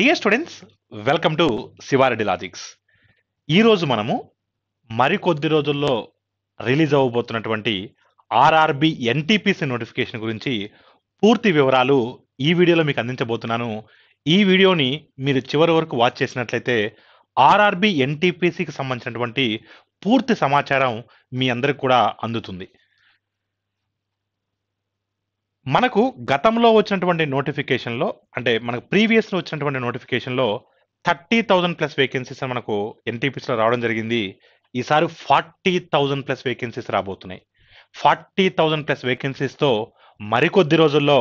Dear students, welcome to Shivaraj Logics. ఈ రోజు మనము మరికొద్ది రోజుల్లో రిలీజ్ అవబోతున్నటువంటి RRB NTPC నోటిఫికేషన్ గురించి పూర్తి వివరాలు ఈ వీడియోలో మీకు అందించబోతున్నాను. ఈ వీడియోని మీరు చివరి వరకు వాచ్ చేసినట్లయితే RRB NTPC కి సంబంధించినటువంటి పూర్తి సమాచారం మీ అందరికి కూడా అందుతుంది. మనకు గతంలో వచ్చినటువంటి నోటిఫికేషన్లో అంటే మనకు ప్రీవియస్లో వచ్చినటువంటి నోటిఫికేషన్లో 30,000+ వేకెన్సీస్ మనకు ఎన్టీపీసీలో రావడం జరిగింది. ఈసారి 40,000+ వేకెన్సీస్ రాబోతున్నాయి. 40,000+ వేకెన్సీస్తో మరికొద్ది రోజుల్లో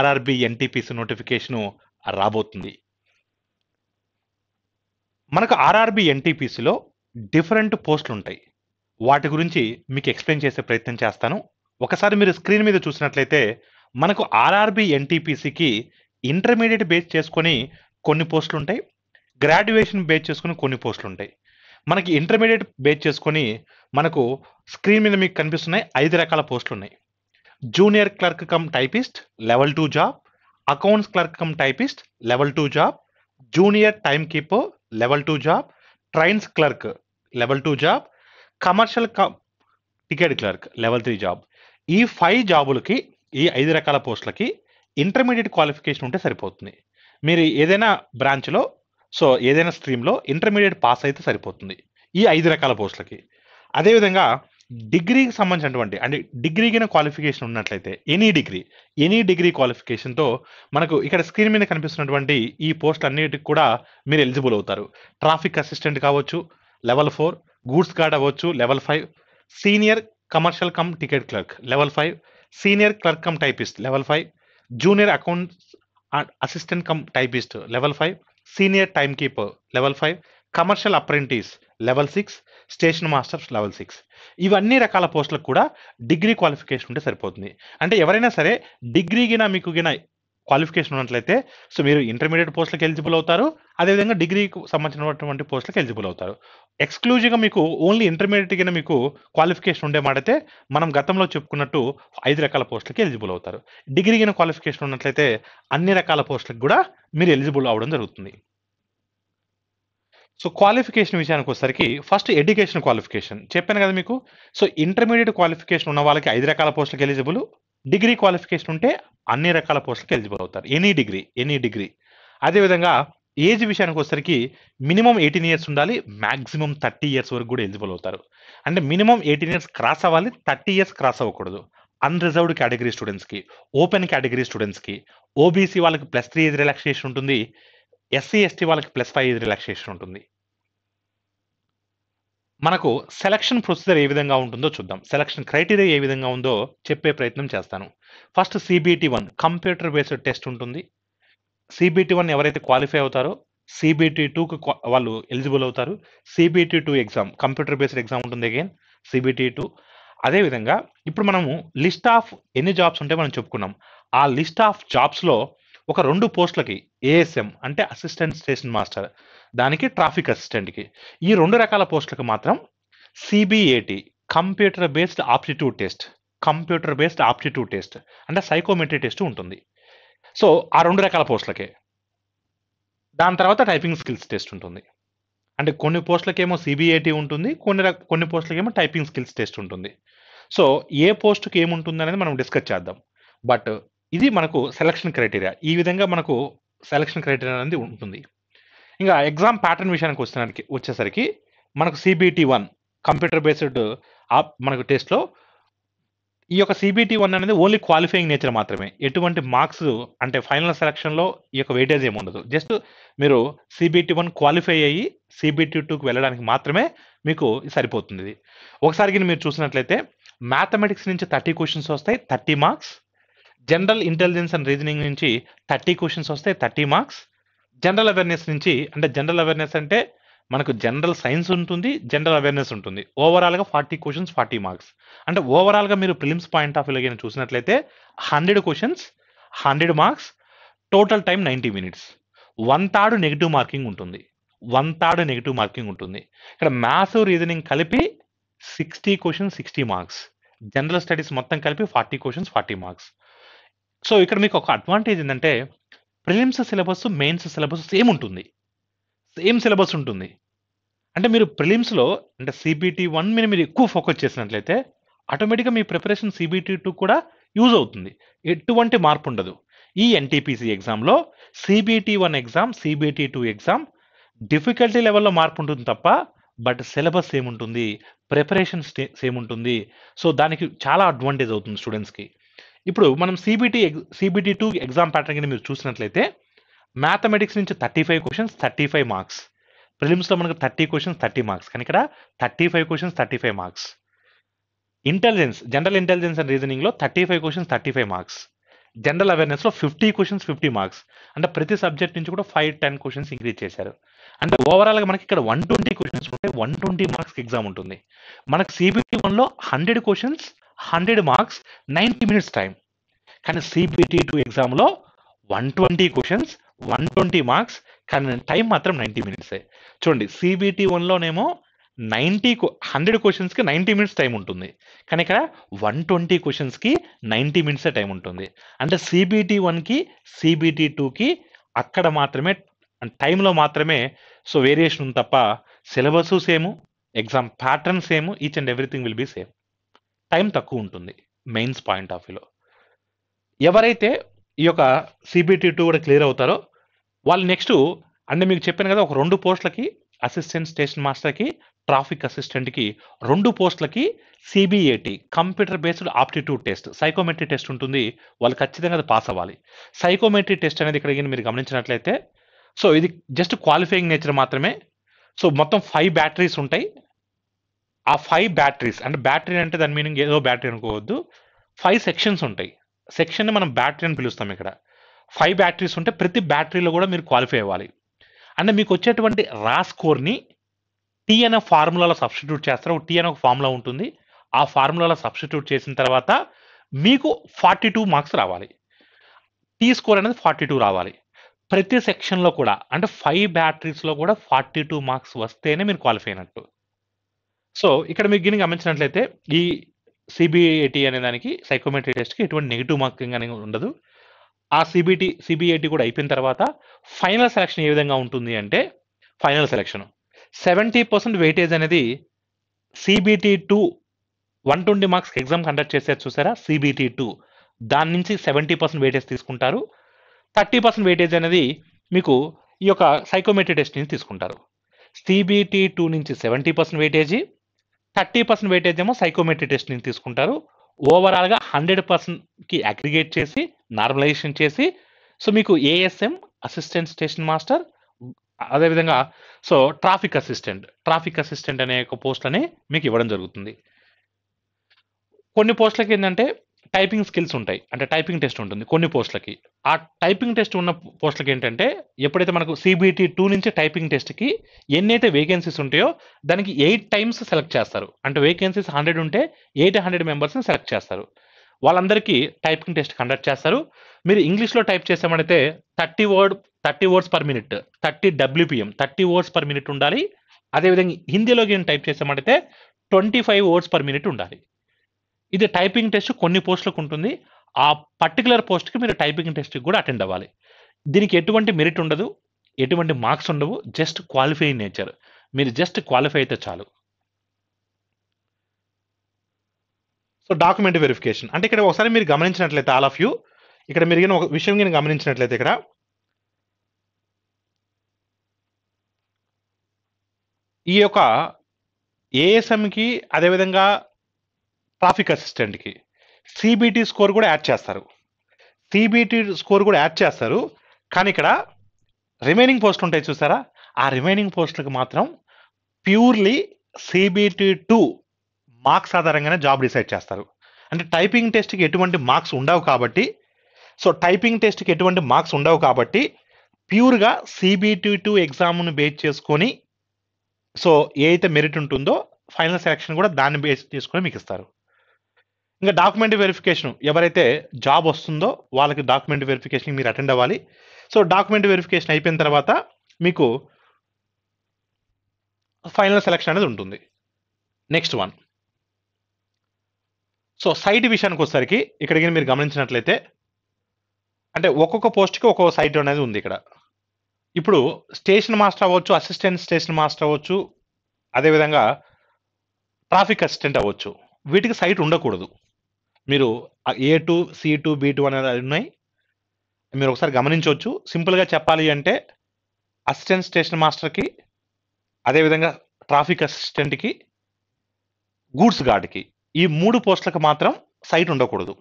RRB NTPC నోటిఫికేషను రాబోతుంది. మనకు RRB NTPCలో డిఫరెంట్ పోస్టులు ఉంటాయి. వాటి గురించి మీకు ఎక్స్ప్లెయిన్ చేసే ప్రయత్నం చేస్తాను. ఒకసారి మీరు స్క్రీన్ మీద చూసినట్లయితే మనకు RRB NTPCకి ఇంటర్మీడియట్ బేస్ చేసుకొని కొన్ని పోస్టులు ఉంటాయి, గ్రాడ్యుయేషన్ బేస్ చేసుకుని కొన్ని పోస్టులు ఉంటాయి. మనకి ఇంటర్మీడియట్ బేస్ చేసుకొని మనకు స్క్రీన్ మీద మీకు కనిపిస్తున్నాయి 5 రకాల పోస్టులు ఉన్నాయి. Junior clerk cum typist level 2 job, accounts clerk cum typist level 2 job, junior time keeper level 2 job, trains clerk level 2 job, commercial ticket clerk level 3 job. ఈ 5 జాబులకి, ఈ 5 రకాల పోస్టులకి ఇంటర్మీడియట్ క్వాలిఫికేషన్ ఉంటే సరిపోతుంది. మీరు ఏదైనా బ్రాంచ్లో, సో ఏదైనా స్ట్రీమ్లో ఇంటర్మీడియట్ పాస్ అయితే సరిపోతుంది ఈ 5 రకాల పోస్టులకి. అదేవిధంగా డిగ్రీకి సంబంధించినటువంటి అంటే డిగ్రీకి క్వాలిఫికేషన్ ఉన్నట్లయితే ఎనీ డిగ్రీ క్వాలిఫికేషన్తో మనకు ఇక్కడ స్క్రీన్ మీద కనిపిస్తున్నటువంటి ఈ పోస్టులు అన్నిటికి కూడా మీరు ఎలిజిబుల్ అవుతారు. ట్రాఫిక్ అసిస్టెంట్ కావచ్చు level 4, గూడ్స్ గార్డ్ అవ్వచ్చు level 5, senior commercial cum ticket clerk level 5, senior clerk cum typist level 5, junior account assistant cum typist level 5, senior time keeper level 5, commercial apprentice level 6, station masters level 6. ఇవన్నీ రకాల పోస్టులకు కూడా degree qualification ఉంటే సరిపోతుంది. అంటే ఎవరైనా సరే డిగ్రీకినా మీకు గినా క్వాలిఫికేషన్ ఉన్నట్లయితే సో మీరు ఇంటర్మీడియట్ పోస్టులకు ఎలిజిబుల్ అవుతారు, అదేవిధంగా డిగ్రీకి సంబంధించినటువంటి పోస్టులకు ఎలిజిబుల్ అవుతారు. ఎక్స్క్లూజివ్గా మీకు ఓన్లీ ఇంటర్మీడియట్గా మీకు క్వాలిఫికేషన్ ఉండే మాట అయితే మనం గతంలో చెప్పుకున్నట్టు 5 రకాల పోస్టులకి ఎలిజిబుల్ అవుతారు. డిగ్రీకి క్వాలిఫికేషన్ ఉన్నట్లయితే అన్ని రకాల పోస్టులకు కూడా మీరు ఎలిజిబుల్ అవ్వడం జరుగుతుంది. సో క్వాలిఫికేషన్ విషయానికి వచ్చేసరికి ఫస్ట్ ఎడ్యుకేషన్ క్వాలిఫికేషన్ చెప్పాను కదా మీకు. సో ఇంటర్మీడియట్ క్వాలిఫికేషన్ ఉన్న వాళ్ళకి 5 రకాల పోస్టులకు ఎలిజిబుల్, డిగ్రీ క్వాలిఫికేషన్ ఉంటే అన్ని రకాల పోస్టులకు ఎలిజిబుల్ అవుతారు. Any degree. అదేవిధంగా ఏజ్ విషయానికి వచ్చేసరికి మినిమం 18 years ఉండాలి, మ్యాక్సిమం 30 years వరకు కూడా ఎలిజిబుల్ అవుతారు. అంటే మినిమం 18 years క్రాస్ అవ్వాలి, 30 years క్రాస్ అవ్వకూడదు. అన్రిజర్వ్డ్ కేటగిరీ స్టూడెంట్స్కి, ఓపెన్ కేటగిరీ స్టూడెంట్స్కి, ఓబీసీ వాళ్ళకి +3 ఏజ్ రిలాక్సేషన్ ఉంటుంది, SC ST వాళ్ళకి +5 ఏజ్ రిలాక్సేషన్ ఉంటుంది. మనకు సెలక్షన్ ప్రొసీజర్ ఏ విధంగా ఉంటుందో చూద్దాం. సెలక్షన్ క్రైటీరియా ఏ విధంగా ఉందో చెప్పే ప్రయత్నం చేస్తాను. First CBT 1 computer based test ఉంటుంది. CBT 1 ఎవరైతే క్వాలిఫై అవుతారో CBT 2కి వాళ్ళు ఎలిజిబుల్ అవుతారు. CBT 2 exam computer based exam ఉంటుంది. Again CBT 2. అదేవిధంగా ఇప్పుడు మనము లిస్ట్ ఆఫ్ ఎన్ని జాబ్స్ ఉంటే మనం చెప్పుకున్నాం. ఆ లిస్ట్ ఆఫ్ జాబ్స్లో ఒక 2 పోస్టులకి ASM అంటే అసిస్టెంట్ స్టేషన్ మాస్టర్, దానికి ట్రాఫిక్ అసిస్టెంట్కి, ఈ 2 రకాల పోస్టులకు మాత్రం CBAT computer based aptitude test అంటే సైకోమెట్రీ టెస్ట్ ఉంటుంది. సో ఆ 2 రకాల పోస్టులకే. దాని తర్వాత టైపింగ్ స్కిల్స్ టెస్ట్ ఉంటుంది. అంటే కొన్ని పోస్టులకేమో CBAT ఉంటుంది, కొన్ని పోస్టులకేమో టైపింగ్ స్కిల్స్ టెస్ట్ ఉంటుంది. సో ఏ పోస్టుకి ఏముంటుంది అనేది మనం డిస్కస్ చేద్దాం. బట్ ఇది మనకు సెలక్షన్ క్రైటీరియా. ఈ విధంగా మనకు సెలక్షన్ క్రైటీరియా అనేది ఉంటుంది. ఇంకా ఎగ్జామ్ ప్యాటర్న్ విషయానికి వచ్చేసరికి మనకు CBT 1 కంప్యూటర్ బేస్డ్ మనకు టెస్ట్లో ఈ యొక్క CBT 1 అనేది ఓన్లీ క్వాలిఫైయింగ్ నేచర్ మాత్రమే. ఎటువంటి మార్క్స్ అంటే ఫైనల్ సెలక్షన్లో ఈ యొక్క వెయిటేజ్ ఏమి ఉండదు. జస్ట్ మీరు CBT 1 క్వాలిఫై అయ్యి CBT 2కి వెళ్ళడానికి మాత్రమే మీకు సరిపోతుంది. ఇది ఒకసారి మీరు చూసినట్లయితే మ్యాథమెటిక్స్ నుంచి 30 క్వశ్చన్స్ వస్తాయి, 30 marks. General intelligence and reasoning నుంచి 30 క్వశ్చన్స్ వస్తాయి, 30 మార్క్స్. జనరల్ అవేర్నెస్ నుంచి అంటే మనకు జనరల్ సైన్స్ ఉంటుంది, జనరల్ అవేర్నెస్ ఉంటుంది. ఓవరాల్గా 40 క్వశ్చన్స్, 40 మార్క్స్. అంటే ఓవరాల్గా మీరు ప్రిలిమ్స్ పాయింట్ ఆఫ్ వ్యూలో చూసినట్లయితే 100 questions, 100 marks, total time 90 minutes. 1/3 negative marking ఉంటుంది. 1/3 నెగిటివ్ మార్కింగ్ ఉంటుంది. ఇక్కడ మ్యాథ్స్ రీజనింగ్ కలిపి 60 క్వశ్చన్స్, 60 మార్క్స్. జనరల్ స్టడీస్ మొత్తం కలిపి 40 క్వశ్చన్స్, 40 మార్క్స్. సో ఇక్కడ మీకు ఒక అడ్వాంటేజ్ ఏంటంటే prelims syllabus mains syllabus same ఉంటుంది, సేమ్ సిలబస్ ఉంటుంది. అంటే మీరు ప్రిలిమ్స్లో అంటే సిబిటీ 1 మీద మీరు ఎక్కువ ఫోకస్ చేసినట్లయితే ఆటోమేటిక్గా మీ ప్రిపరేషన్ CBT 2 కూడా యూజ్ అవుతుంది, ఎటువంటి మార్పు ఉండదు. ఈ NTPC ఎగ్జామ్లో CBT 1 exam CBT 2 exam difficulty లెవెల్లో మార్పు ఉంటుంది తప్ప, బట్ సిలబస్ సేమ్ ఉంటుంది, ప్రిపరేషన్ సేమ్ ఉంటుంది. సో దానికి చాలా అడ్వాంటేజ్ అవుతుంది స్టూడెంట్స్కి. ఇప్పుడు మనం CBT 2 ఎగ్జామ్ ప్యాటర్న్ కింద మీరు చూసినట్లయితే మ్యాథమెటిక్స్ నుంచి 35 క్వశ్చన్స్ 35 మార్క్స్, ప్రిలిమ్స్లో మనకు 30 క్వశ్చన్స్ 30 మార్క్స్, కానీ ఇక్కడ 35 questions 35 marks. Intelligence general intelligence and రీజనింగ్లో 35 క్వశ్చన్స్ 35 మార్క్స్, జనరల్ అవేర్నెస్లో 50 క్వశ్చన్స్ 50 మార్క్స్. అంటే ప్రతి సబ్జెక్ట్ నుంచి కూడా 5-10 క్వశ్చన్స్ ఇంక్రీజ్ చేశారు. అంటే ఓవరాల్గా మనకి ఇక్కడ 120 క్వశ్చన్స్ ఉంటే 120 మార్క్స్కి ఎగ్జామ్ ఉంటుంది. మనకు CBT 1లో 100 క్వశ్చన్స్ 100 మార్క్స్ 90 minutes టైం, కానీ CBT 2 ఎగ్జామ్లో 120 క్వశ్చన్స్ 120 మార్క్స్, కానీ టైం మాత్రం 90 minutes. చూడండి CBT 1లోనేమో 100 క్వశ్చన్స్కి 90 minutes టైం ఉంటుంది, కానీ ఇక్కడ 120 క్వశ్చన్స్కి 90 minutes టైం ఉంటుంది. అంటే CBT 1కి CBT 2కి అక్కడ మాత్రమే టైంలో మాత్రమే సో వేరియేషన్ ఉంది తప్ప, syllabus same, exam pattern same, each and everything will be same. Time తక్కువ ఉంటుంది మెయిన్స్ పాయింట్ ఆఫ్ వ్యూలో. ఎవరైతే ఈ యొక్క CBT 2 కూడా క్లియర్ అవుతారో వాళ్ళు నెక్స్ట్ అంటే మీకు చెప్పాను కదా, ఒక 2 పోస్టులకి అసిస్టెంట్ స్టేషన్ మాస్టర్కి ట్రాఫిక్ అసిస్టెంట్కి 2 పోస్టులకి CBAT computer based aptitude test psychometry test ఉంటుంది. వాళ్ళు ఖచ్చితంగా అది పాస్ అవ్వాలి. సైకోమెట్రీ టెస్ట్ అనేది ఇక్కడ మీరు గమనించినట్లయితే సో ఇది జస్ట్ క్వాలిఫైయింగ్ నేచర్ మాత్రమే. సో మొత్తం 5 బ్యాటరీస్ ఉంటాయి. ఆ 5 బ్యాటరీస్ అంటే బ్యాటరీ అంటే దాని మీనింగ్ ఏదో బ్యాటరీ అనుకోవద్దు, 5 సెక్షన్స్ ఉంటాయి. సెక్షన్ని మనం బ్యాటరీ అని పిలుస్తాం. ఇక్కడ 5 బ్యాటరీస్ ఉంటే ప్రతి బ్యాటరీలో కూడా మీరు క్వాలిఫై అవ్వాలి. అంటే మీకు వచ్చేటువంటి రా స్కోర్ని టీ అనే ఫార్ములాలో సబ్స్టిట్యూట్ చేస్తారు. టీ అనే ఒక ఫార్ములా ఉంటుంది, ఆ ఫార్ములాలో సబ్స్టిట్యూట్ చేసిన తర్వాత మీకు 42 మార్క్స్ రావాలి. టీ స్కోర్ అనేది 42 రావాలి. ప్రతి సెక్షన్లో కూడా అంటే 5 బ్యాటరీస్లో కూడా 42 మార్క్స్ వస్తేనే మీరు క్వాలిఫై అయినట్టు. సో ఇక్కడ మీరు గిని గమనించినట్లయితే ఈ CBAT అనే దానికి సైకోమెట్రీ టెస్ట్కి ఎటువంటి నెగిటివ్ మార్కింగ్ అనేది ఉండదు. ఆ CBAT కూడా అయిపోయిన తర్వాత ఫైనల్ సెలక్షన్ ఏ విధంగా ఉంటుంది అంటే ఫైనల్ సెలక్షన్ 70% వెయిటేజ్ అనేది CBT 2 120 మార్క్స్కి ఎగ్జామ్ కండక్ట్ చేసేది చూసారా, CBT 2 దాని నుంచి 70% వెయిటేజ్ తీసుకుంటారు. 30% వెయిటేజ్ అనేది మీకు ఈ యొక్క సైకోమెట్రీ టెస్ట్ నుంచి తీసుకుంటారు. CBT 2 నుంచి 70% వెయిటేజీ, 30% వెయిటేజ్ ఏమో సైకోమెట్రీ టెస్ట్ నుంచి తీసుకుంటారు. ఓవరాల్గా 100%కి అగ్రిగేట్ చేసి నార్మలైజేషన్ చేసి సో మీకు ASM అసిస్టెంట్ స్టేషన్ మాస్టర్, అదేవిధంగా సో ట్రాఫిక్ అసిస్టెంట్ అనే ఒక పోస్ట్లని మీకు ఇవ్వడం జరుగుతుంది. కొన్ని పోస్టులకి ఏంటంటే టైపింగ్ స్కిల్స్ ఉంటాయి, అంటే టైపింగ్ టెస్ట్ ఉంటుంది కొన్ని పోస్టులకి. ఆ టైపింగ్ టెస్ట్ ఉన్న పోస్టులకి ఏంటంటే ఎప్పుడైతే మనకు CBT 2 నుంచి టైపింగ్ టెస్ట్కి ఎన్నైతే వేకెన్సీస్ ఉంటాయో దానికి 8 times సెలెక్ట్ చేస్తారు. అంటే వేకెన్సీస్ 100 ఉంటే 800 మెంబర్స్ని సెలెక్ట్ చేస్తారు. వాళ్ళందరికీ టైపింగ్ టెస్ట్ కండక్ట్ చేస్తారు. మీరు ఇంగ్లీష్లో టైప్ చేసామంటే 30 words per minute 30 WPM 30 words per minute ఉండాలి. అదేవిధంగా హిందీలోకి టైప్ చేసామంటే 25 words per minute ఉండాలి. ఇది టైపింగ్ టెస్ట్ కొన్ని పోస్టులకు ఉంటుంది. ఆ పర్టికులర్ పోస్ట్కి మీరు టైపింగ్ టెస్ట్కి కూడా అటెండ్ అవ్వాలి. దీనికి ఎటువంటి మెరిట్ ఉండదు, ఎటువంటి మార్క్స్ ఉండవు, జస్ట్ క్వాలిఫై నేచర్. మీరు జస్ట్ క్వాలిఫై అయితే చాలు. సో డాక్యుమెంట్ వెరిఫికేషన్ అంటే ఇక్కడ ఒకసారి మీరు గమనించినట్లయితే ఆల్ ఆఫ్ యూ ఇక్కడ మీరు ఒక విషయం కానీ గమనించినట్లయితే ఇక్కడ ఈ యొక్క ASMకి అదేవిధంగా ట్రాఫిక్ అసిస్టెంట్కి CBT స్కోర్ కూడా యాడ్ చేస్తారు. కానీ ఇక్కడ రిమైనింగ్ పోస్టులు ఉంటాయి చూసారా, ఆ రిమైనింగ్ పోస్టులకు మాత్రం ప్యూర్లీ CBT 2 మార్క్స్ ఆధారంగానే జాబ్ డిసైడ్ చేస్తారు. అంటే టైపింగ్ టెస్ట్కి ఎటువంటి మార్క్స్ ఉండవు కాబట్టి ప్యూర్గా CBT 2 ఎగ్జామ్ను బేస్ చేసుకొని సో ఏ అయితే మెరిట్ ఉంటుందో ఫైనల్ సెలక్షన్ కూడా దాన్ని బేస్ చేసుకొని మీకు ఇస్తారు. ఇంకా డాక్యుమెంట్ వెరిఫికేషన్ ఎవరైతే జాబ్ వస్తుందో వాళ్ళకి డాక్యుమెంట్ వెరిఫికేషన్కి మీరు అటెండ్ అవ్వాలి. సో డాక్యుమెంట్ వెరిఫికేషన్ అయిపోయిన తర్వాత మీకు ఫైనల్ సెలక్షన్ అనేది ఉంటుంది. నెక్స్ట్ వన్ సో సైట్ విషయానికి వచ్చేసరికి ఇక్కడ మీరు గమనించినట్లయితే అంటే ఒక్కొక్క పోస్ట్కి ఒక్కొక్క సైట్ అనేది ఉంది ఇక్కడ. ఇప్పుడు స్టేషన్ మాస్టర్ అవ్వచ్చు, అసిస్టెంట్ స్టేషన్ మాస్టర్ అవ్వచ్చు, అదేవిధంగా ట్రాఫిక్ అసిస్టెంట్ అవ్వచ్చు. వీటికి సైట్ ఉండకూడదు. మీరు A2 C2 B2 అనేది ఉన్నాయి, మీరు ఒకసారి గమనించవచ్చు. సింపుల్గా చెప్పాలి అంటే అసిస్టెంట్ స్టేషన్ మాస్టర్కి, అదేవిధంగా ట్రాఫిక్ అసిస్టెంట్కి, గూడ్స్ గార్డ్కి, ఈ మూడు పోస్టులకు మాత్రం సైట్ ఉండకూడదు.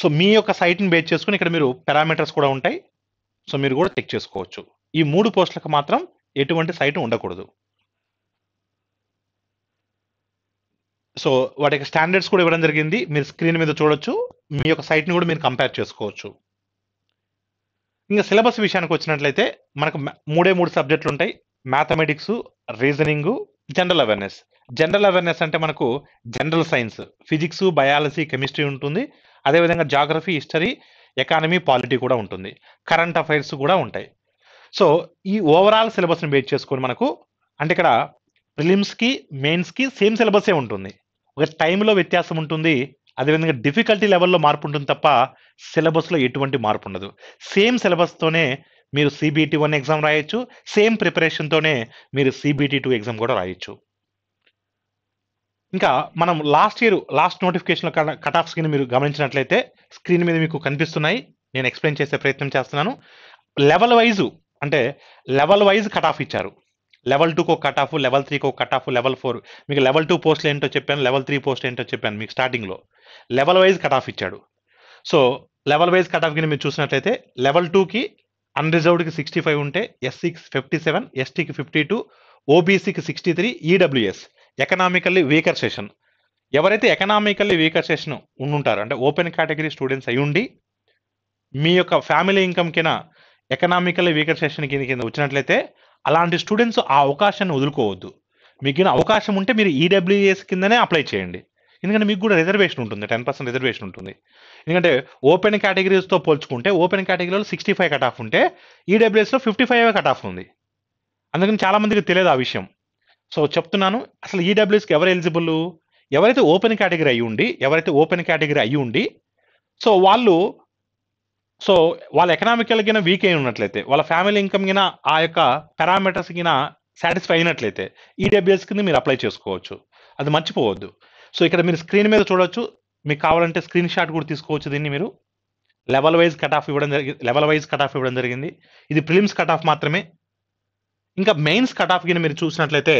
సో మీ యొక్క సైట్ని బేస్ చేసుకుని ఇక్కడ మీరు పారామీటర్స్ కూడా ఉంటాయి, సో మీరు కూడా చెక్ చేసుకోవచ్చు. ఈ మూడు పోస్టులకు మాత్రం ఎటువంటి సైట్ ఉండకూడదు. సో వాటికి స్టాండర్డ్స్ కూడా ఇవ్వడం జరిగింది, మీరు స్క్రీన్ మీద చూడొచ్చు. మీ యొక్క సైట్ని కూడా మీరు కంపేర్ చేసుకోవచ్చు. ఇంకా సిలబస్ విషయానికి వచ్చినట్లయితే మనకు మూడే మూడు సబ్జెక్టులు ఉంటాయి: mathematics, reasoning, general awareness. General awareness అంటే మనకు general science, physics, biology, chemistry ఉంటుంది. అదేవిధంగా జాగ్రఫీ, హిస్టరీ, ఎకానమీ, పాలిటీ కూడా ఉంటుంది. కరెంట్ అఫైర్స్ కూడా ఉంటాయి. సో ఈ ఓవరాల్ సిలబస్ని బేస్ చేసుకొని మనకు, అంటే ఇక్కడ ప్రిలిమ్స్కి మెయిన్స్కి సేమ్ సిలబసే ఉంటుంది. ఒక టైంలో వ్యత్యాసం ఉంటుంది, అదేవిధంగా డిఫికల్టీ లెవెల్లో మార్పు ఉంటుంది తప్ప సిలబస్లో ఎటువంటి మార్పు ఉండదు. సేమ్ సిలబస్తోనే మీరు CBT1 ఎగ్జామ్ రాయొచ్చు, సేమ్ ప్రిపరేషన్తోనే మీరు CBT2 ఎగ్జామ్ కూడా రాయొచ్చు. ఇంకా మనం లాస్ట్ నోటిఫికేషన్ కట్ ఆఫ్స్ కింద మీరు గమనించినట్లయితే స్క్రీన్ మీద మీకు కనిపిస్తున్నాయి. నేను ఎక్స్ప్లెయిన్ చేసే ప్రయత్నం చేస్తున్నాను. లెవెల్ వైజ్ కట్ ఆఫ్ ఇచ్చారు. లెవెల్ 2కి ఒక కట్ ఆఫ్, లెవెల్ 3కి ఒక కట్ ఆఫ్, లెవెల్ 4. మీకు లెవెల్ 2 పోస్టులు ఏంటో చెప్పాను, లెవెల్ 3 పోస్టులు ఏంటో చెప్పాను మీకు స్టార్టింగ్లో. లెవెల్ వైజ్ కట్ ఆఫ్ ఇచ్చాడు. So level wise cut off కింద మీరు చూసినట్లయితే లెవెల్ 2కి అన్రిజర్వ్డ్కి 65 ఉంటే, SCకి 57, STకి 52, OBCకి 63, EWS ఎకనామికల్లీ వీకర్ సెషన్. ఎవరైతే ఎకనామికల్లీ వీకర్ సెషన్ ఉండుంటారు, అంటే ఓపెన్ కేటగిరీ స్టూడెంట్స్ అయ్యుండి మీ యొక్క ఫ్యామిలీ ఇన్కమ్ కింద ఎకనామికల్లీ వీకర్ సెషన్ కింద వచ్చినట్లయితే అలాంటి స్టూడెంట్స్ ఆ అవకాశాన్ని వదులుకోవద్దు. మీకు అవకాశం ఉంటే మీరు EWS కిందనే అప్లై చేయండి. ఎందుకంటే మీకు కూడా రిజర్వేషన్ ఉంటుంది, 10% రిజర్వేషన్ ఉంటుంది. ఎందుకంటే ఓపెన్ కేటగిరీస్తో పోల్చుకుంటే ఓపెన్ కేటగిరీలో 65 కట్ ఆఫ్ ఉంటే EWSలో 55 కట్ ఆఫ్ ఉంది. అందుకని చాలామందికి తెలియదు ఆ విషయం. సో చెప్తున్నాను, అసలు EWSకి ఎవరు ఎలిజిబుల్? ఎవరైతే ఓపెన్ కేటగిరీ అయ్యి ఉండి, సో వాళ్ళ ఎకనామికల్ కింద వీక్ అయి ఉన్నట్లయితే, వాళ్ళ ఫ్యామిలీ ఇన్కమ్ కింద ఆ యొక్క పారామీటర్స్ కింద సాటిస్ఫై అయినట్లయితే EWS కింద మీరు అప్లై చేసుకోవచ్చు. అది మర్చిపోవద్దు. సో ఇక్కడ మీరు స్క్రీన్ మీద చూడవచ్చు, మీకు కావాలంటే స్క్రీన్ షాట్ కూడా తీసుకోవచ్చు. దీన్ని మీరు లెవెల్ వైజ్ కట్ ఆఫ్ ఇవ్వడం జరిగింది. ఇది ప్రిలిమ్స్ కట్ ఆఫ్ మాత్రమే. ఇంకా మెయిన్స్ కట్ ఆఫ్ కింద మీరు చూసినట్లయితే,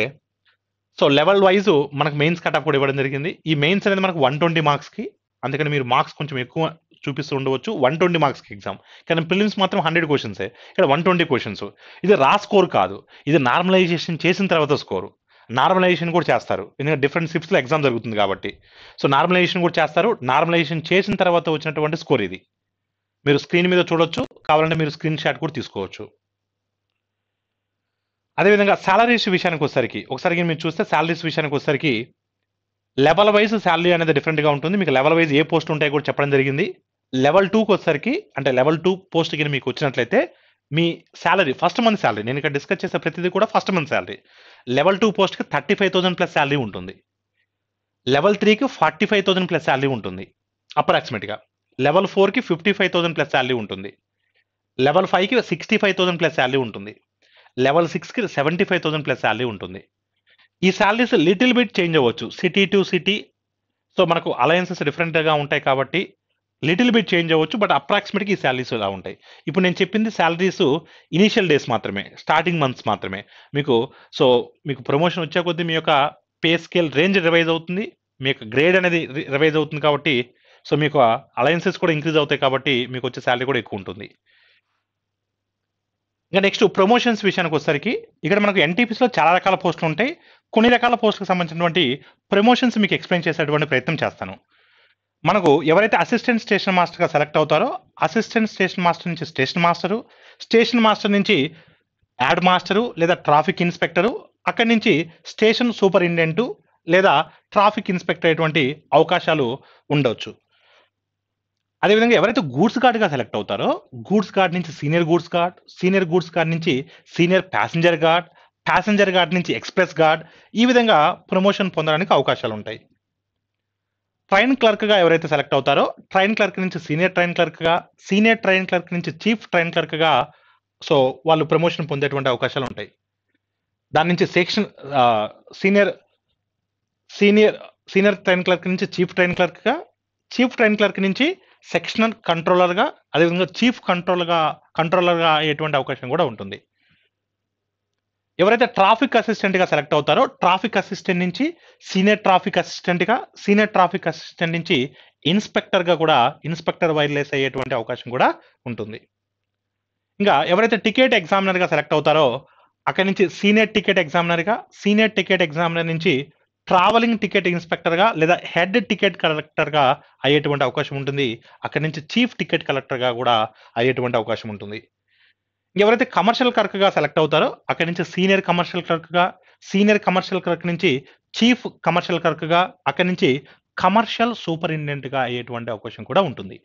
సో లెవెల్ వైజ్ మనకు మెయిన్స్ కట్ ఆఫ్ కూడా ఇవ్వడం జరిగింది. ఈ మెయిన్స్ అనేది మనకు 120 మార్క్స్కి, అందుకని మీరు మార్క్స్ కొంచెం ఎక్కువ చూపిస్తూ ఉండవచ్చు. 120 మార్క్స్కి ఎగ్జామ్, కానీ ప్రిలిమ్స్ మాత్రం 100 క్వశ్చన్సే. ఇక్కడ 120 క్వశ్చన్స్. ఇది రా స్కోర్ కాదు, ఇది నార్మలైజేషన్ చేసిన తర్వాత స్కోరు. నార్మలైజేషన్ కూడా చేస్తారు, ఎందుకంటే డిఫరెంట్ షిఫ్ట్స్లో ఎగ్జామ్ జరుగుతుంది కాబట్టి. సో నార్మలైజేషన్ కూడా చేస్తారు. నార్మలైజేషన్ చేసిన తర్వాత వచ్చినటువంటి స్కోర్ ఇది. మీరు స్క్రీన్ మీద చూడొచ్చు, కావాలంటే మీరు స్క్రీన్ షాట్ కూడా తీసుకోవచ్చు. అదేవిధంగా శాలరీస్ విషయానికి ఒకసారి మీరు చూస్తే శాలరీస్ విషయానికి వచ్చేసరికి లెవెల్ వైజ్ శాలరీ అనేది డిఫరెంట్గా ఉంటుంది. మీకు లెవెల్ వైజ్ ఏ పోస్ట్ ఉంటాయో కూడా చెప్పడం జరిగింది. లెవెల్ 2కి వచ్చేసరికి, అంటే లెవెల్ 2 పోస్ట్ కింద మీకు వచ్చినట్లయితే మీ శాలరీ ఫస్ట్ మంత్ శాలరీ, నేను ఇక్కడ డిస్కస్ చేసే ప్రతిదీ కూడా ఫస్ట్ మంత్ శాలరీ. లెవెల్ 2 పోస్ట్కి 35,000 ప్లస్ శాలరీ ఉంటుంది. లెవెల్ 3కి 45,000 ప్లస్ శాలరీ ఉంటుంది అప్రాక్సిమేట్గా. లెవెల్ 4కి 55,000 ప్లస్ శాలరీ ఉంటుంది. లెవెల్ 5కి 65,000 ప్లస్ శాలరీ ఉంటుంది. లెవెల్ 6కి 75,000 ప్లస్ శాలరీ ఉంటుంది. ఈ శాలరీస్ లిటిల్ బిట్ చేంజ్ అవ్వచ్చు సిటీ టు సిటీ. సో మనకు అలయన్సెస్ డిఫరెంట్గా ఉంటాయి కాబట్టి లిటిల్ బిట్ చేంజ్ అవ్వచ్చు, బట్ అప్రాక్సిమేట్గా ఈ శాలరీస్ ఇలా ఉంటాయి. ఇప్పుడు నేను చెప్పింది శాలరీస్ ఇనీషియల్ డేస్ మాత్రమే, స్టార్టింగ్ మంత్స్ మాత్రమే మీకు. సో మీకు ప్రమోషన్ వచ్చే కొద్దీ మీ యొక్క పే స్కేల్ రేంజ్ రివైజ్ అవుతుంది, మీ యొక్క గ్రేడ్ అనేది రివైజ్ అవుతుంది కాబట్టి, సో మీకు అలయన్సెస్ కూడా ఇంక్రీజ్ అవుతాయి కాబట్టి మీకు వచ్చే శాలరీ కూడా ఎక్కువ ఉంటుంది. ఇంకా నెక్స్ట్ ప్రమోషన్స్ విషయానికి వచ్చేసరికి ఇక్కడ మనకు NTPCలో చాలా రకాల పోస్టులు ఉంటాయి. కొన్ని రకాల పోస్టులకు సంబంధించినటువంటి ప్రమోషన్స్ మీకు ఎక్స్ప్లెయిన్ చేసేటువంటి ప్రయత్నం చేస్తాను. మనకు ఎవరైతే అసిస్టెంట్ స్టేషన్ మాస్టర్గా సెలెక్ట్ అవుతారో, అసిస్టెంట్ స్టేషన్ మాస్టర్ నుంచి స్టేషన్ మాస్టరు, స్టేషన్ మాస్టర్ నుంచి యాడ్ మాస్టరు లేదా ట్రాఫిక్ ఇన్స్పెక్టరు, అక్కడి నుంచి స్టేషన్ సూపరింటెండెంటు లేదా ట్రాఫిక్ ఇన్స్పెక్టర్ అటువంటి అవకాశాలు ఉండవచ్చు. అదేవిధంగా ఎవరైతే గూడ్స్ గార్డ్గా సెలెక్ట్ అవుతారో, గూడ్స్ గార్డ్ నుంచి senior goods guard, senior goods guard నుంచి senior passenger guard, passenger guard నుంచి ఎక్స్ప్రెస్ గార్డ్, ఈ విధంగా ప్రమోషన్ పొందడానికి అవకాశాలు ఉంటాయి. ట్రైన్ క్లర్క్గా ఎవరైతే సెలెక్ట్ అవుతారో ట్రైన్ క్లర్క్ నుంచి సీనియర్ ట్రైన్ క్లర్క్గా, సీనియర్ ట్రైన్ క్లర్క్ నుంచి చీఫ్ ట్రైన్ క్లర్క్గా సో వాళ్ళు ప్రమోషన్ పొందేటువంటి అవకాశాలు ఉంటాయి. దాని నుంచి సెక్షన్ సీనియర్ ట్రైన్ క్లర్క్ నుంచి చీఫ్ ట్రైన్ క్లర్క్గా, చీఫ్ ట్రైన్ క్లర్క్ నుంచి సెక్షనల్ కంట్రోలర్గా, అదేవిధంగా చీఫ్ కంట్రోలర్గా అయ్యేటువంటి అవకాశం కూడా ఉంటుంది. ఎవరైతే ట్రాఫిక్ అసిస్టెంట్గా సెలెక్ట్ అవుతారో ట్రాఫిక్ అసిస్టెంట్ నుంచి సీనియర్ ట్రాఫిక్ అసిస్టెంట్గా, సీనియర్ ట్రాఫిక్ అసిస్టెంట్ నుంచి ఇన్స్పెక్టర్గా కూడా, ఇన్స్పెక్టర్ వైర్లెస్ అయ్యేటువంటి అవకాశం కూడా ఉంటుంది. ఇంకా ఎవరైతే టికెట్ ఎగ్జామినర్గా సెలెక్ట్ అవుతారో అక్కడి నుంచి సీనియర్ టికెట్ ఎగ్జామినర్గా, సీనియర్ టికెట్ ఎగ్జామినర్ నుంచి ట్రావెలింగ్ టికెట్ ఇన్స్పెక్టర్గా లేదా హెడ్ టికెట్ కలెక్టర్గా అయ్యేటువంటి అవకాశం ఉంటుంది. అక్కడి నుంచి చీఫ్ టికెట్ కలెక్టర్గా కూడా అయ్యేటువంటి అవకాశం ఉంటుంది. ఎవరైతే కమర్షియల్ క్లర్క్గా సెలెక్ట్ అవుతారో అక్కడి నుంచి సీనియర్ కమర్షియల్ క్లర్క్గా, సీనియర్ కమర్షియల్ క్లర్క్ నుంచి చీఫ్ కమర్షియల్ క్లర్క్గా, అక్కడి నుంచి కమర్షియల్ సూపరింటెండెంట్గా అయ్యేటువంటి అవకాశం కూడా ఉంటుంది.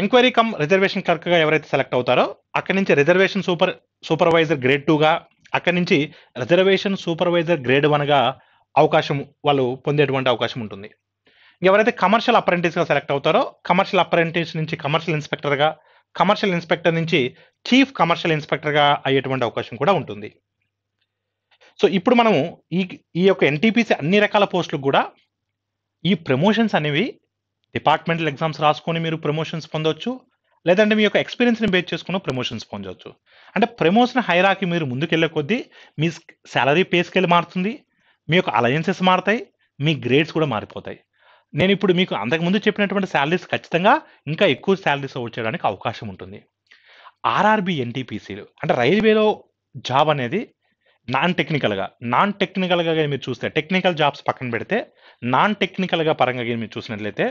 ఎంక్వైరీ కమ్ రిజర్వేషన్ క్లర్క్గా ఎవరైతే సెలెక్ట్ అవుతారో అక్కడి నుంచి రిజర్వేషన్ సూపర్వైజర్ గ్రేడ్ 2గా, అక్కడి నుంచి రిజర్వేషన్ సూపర్వైజర్ గ్రేడ్ 1గా అవకాశం వాళ్ళు పొందేటువంటి అవకాశం ఉంటుంది. ఎవరైతే కమర్షియల్ అప్రెంటిస్గా సెలెక్ట్ అవుతారో కమర్షియల్ అప్రెంటిస్ నుంచి కమర్షియల్ ఇన్స్పెక్టర్గా, కమర్షియల్ ఇన్స్పెక్టర్ నుంచి చీఫ్ కమర్షియల్ ఇన్స్పెక్టర్గా అయ్యేటువంటి అవకాశం కూడా ఉంటుంది. సో ఇప్పుడు మనము ఈ యొక్క ఎన్టీపీసీ అన్ని రకాల పోస్టులకు కూడా ఈ ప్రమోషన్స్ అనేవి డిపార్ట్మెంటల్ ఎగ్జామ్స్ రాసుకొని మీరు ప్రమోషన్స్ పొందవచ్చు, లేదంటే మీ యొక్క ఎక్స్పీరియన్స్ని బేస్ చేసుకుని ప్రమోషన్స్ పొందవచ్చు. అంటే ప్రమోషన్ హైరాకి మీరు ముందుకెళ్ళే కొద్దీ మీ శాలరీ పే స్కేల్ మారుతుంది, మీ యొక్క అలయన్సెస్ మారుతాయి, మీ గ్రేడ్స్ కూడా మారిపోతాయి. నేను ఇప్పుడు మీకు అంతకుముందు చెప్పినటువంటి శాలరీస్ ఖచ్చితంగా ఇంకా ఎక్కువ శాలరీస్ వచ్చేయడానికి అవకాశం ఉంటుంది. ఆర్ఆర్బి ఎన్టీపీసీలు అంటే రైల్వేలో జాబ్ అనేది నాన్ టెక్నికల్గా మీరు చూస్తే, టెక్నికల్ జాబ్స్ పక్కన పెడితే నాన్ టెక్నికల్గా పరంగా మీరు చూసినట్లయితే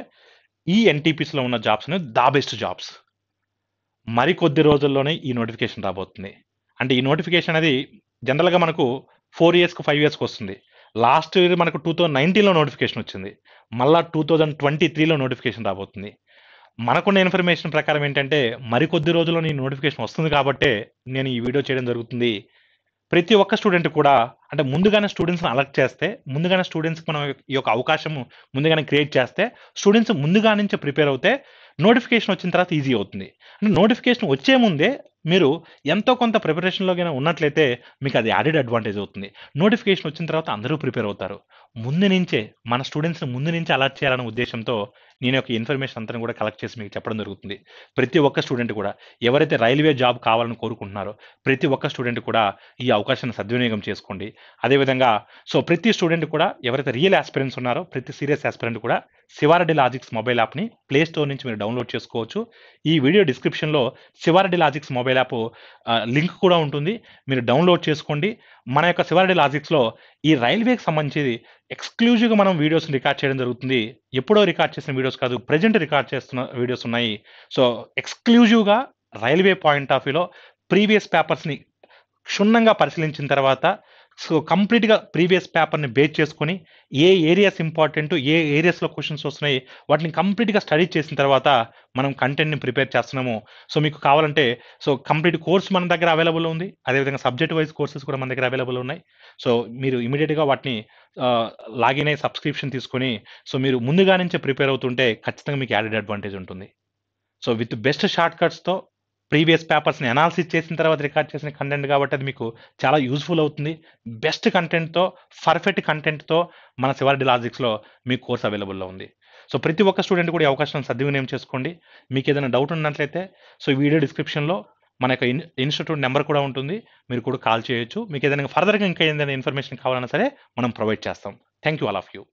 ఈ ఎన్టీపీసీలో ఉన్న జాబ్స్ అనేవి దా బెస్ట్ జాబ్స్. మరికొద్ది రోజుల్లోనే ఈ నోటిఫికేషన్ రాబోతుంది. అంటే ఈ నోటిఫికేషన్ అనేది జనరల్గా మనకు 4 years, 5 years వస్తుంది. లాస్ట్ ఇయర్ మనకు 2019లో నోటిఫికేషన్ వచ్చింది, మళ్ళీ 2023లో నోటిఫికేషన్ రాబోతుంది. మనకున్న ఇన్ఫర్మేషన్ ప్రకారం ఏంటంటే మరికొద్ది రోజుల్లో ఈ నోటిఫికేషన్ వస్తుంది కాబట్టి నేను ఈ వీడియో చేయడం జరుగుతుంది. ప్రతి ఒక్క స్టూడెంట్ కూడా అంటే ముందుగానే స్టూడెంట్స్ని అలర్ట్ చేస్తే, ముందుగానే స్టూడెంట్స్కి మనం ఈ యొక్క అవకాశం ముందుగానే క్రియేట్ చేస్తే, స్టూడెంట్స్ ముందుగా నుంచి ప్రిపేర్ అవుతే నోటిఫికేషన్ వచ్చిన తర్వాత ఈజీ అవుతుంది. అంటే నోటిఫికేషన్ వచ్చే ముందే మీరు ఎంతో కొంత ప్రిపరేషన్లోకైనా ఉన్నట్లయితే మీకు అది యాడెడ్ అడ్వాంటేజ్ అవుతుంది. నోటిఫికేషన్ వచ్చిన తర్వాత అందరూ ప్రిపేర్ అవుతారు. ముందు నుంచే మన స్టూడెంట్స్ని ముందు నుంచే అలర్ట్ చేయాలనే ఉద్దేశంతో నేను యొక్క ఇన్ఫర్మేషన్ అంతా కూడా కలెక్ట్ చేసి మీకు చెప్పడం జరుగుతుంది. ప్రతి ఒక్క స్టూడెంట్ కూడా ఎవరైతే రైల్వే జాబ్ కావాలని కోరుకుంటున్నారో ప్రతి ఒక్క స్టూడెంట్ కూడా ఈ అవకాశాన్ని సద్వినియోగం చేసుకోండి. అదేవిధంగా సో ప్రతి స్టూడెంట్ కూడా ఎవరైతే రియల్ ఆస్పిరెంట్స్ ఉన్నారో, ప్రతి సీరియస్ ఆస్పిరెంట్ కూడా శివారెడ్డి లాజిక్స్ మొబైల్ యాప్ని ప్లే స్టోర్ నుంచి మీరు డౌన్లోడ్ చేసుకోవచ్చు. ఈ వీడియో డిస్క్రిప్షన్లో Sivareddy logics mobile app link కూడా ఉంటుంది, మీరు డౌన్లోడ్ చేసుకోండి. మన యొక్క శివారెడ్డి లాజిక్స్లో ఈ రైల్వేకి సంబంధించి ఎక్స్క్లూజివ్గా మనం వీడియోస్ రికార్డ్ చేయడం జరుగుతుంది. ఎప్పుడో రికార్డ్ చేసిన వీడియోస్ కాదు, ప్రజెంట్ రికార్డ్ చేస్తున్న వీడియోస్ ఉన్నాయి. సో ఎక్స్క్లూజివ్గా రైల్వే పాయింట్ ఆఫ్ వ్యూలో ప్రీవియస్ పేపర్స్ని క్షుణ్ణంగా పరిశీలించిన తర్వాత, సో కంప్లీట్గా ప్రీవియస్ పేపర్ని బేస్ చేసుకొని ఏ ఏరియాస్ ఇంపార్టెంట్, ఏ ఏరియాస్లో క్వశ్చన్స్ వస్తున్నాయి వాటిని కంప్లీట్గా స్టడీ చేసిన తర్వాత మనం కంటెంట్ని ప్రిపేర్ చేస్తున్నాము. సో మీకు కావాలంటే సో కంప్లీట్ కోర్స్ మన దగ్గర అవైలబుల్ ఉంది, అదేవిధంగా సబ్జెక్ట్ వైజ్ కోర్సెస్ కూడా మన దగ్గర అవైలబుల్ ఉన్నాయి. సో మీరు ఇమీడియట్గా వాటిని లాగిన్ అయ్యి సబ్స్క్రిప్షన్ తీసుకొని సో మీరు ముందుగా నుంచి ప్రిపేర్ అవుతుంటే ఖచ్చితంగా మీకు యాడెడ్ అడ్వాంటేజ్ ఉంటుంది. సో విత్ బెస్ట్ షార్ట్ కట్స్తో ప్రీవియస్ పేపర్స్ని అనాలిసిస్ చేసిన తర్వాత రికార్డ్ చేసిన కంటెంట్ కాబట్టి అది మీకు చాలా యూజ్ఫుల్ అవుతుంది. బెస్ట్ కంటెంట్తో, పర్ఫెక్ట్ కంటెంట్తో మన శివారెడ్డి లాజిక్స్లో మీ కోర్స్ అవైలబుల్లో ఉంది. సో ప్రతి ఒక్క స్టూడెంట్ కూడా ఈ అవకాశాన్ని సద్వినియోగం చేసుకోండి. మీకు ఏదైనా డౌట్ ఉన్నట్లయితే సో ఈ వీడియో డిస్క్రిప్షన్లో మన యొక్క ఇన్స్టిట్యూట్ నెంబర్ కూడా ఉంటుంది, మీరు కూడా కాల్ చేయొచ్చు. మీకు ఏదైనా ఫర్దర్గా ఇంకా ఏదైనా ఇన్ఫర్మేషన్ కావాలన్నా సరే మనం ప్రొవైడ్ చేస్తాం. Thank you all of you.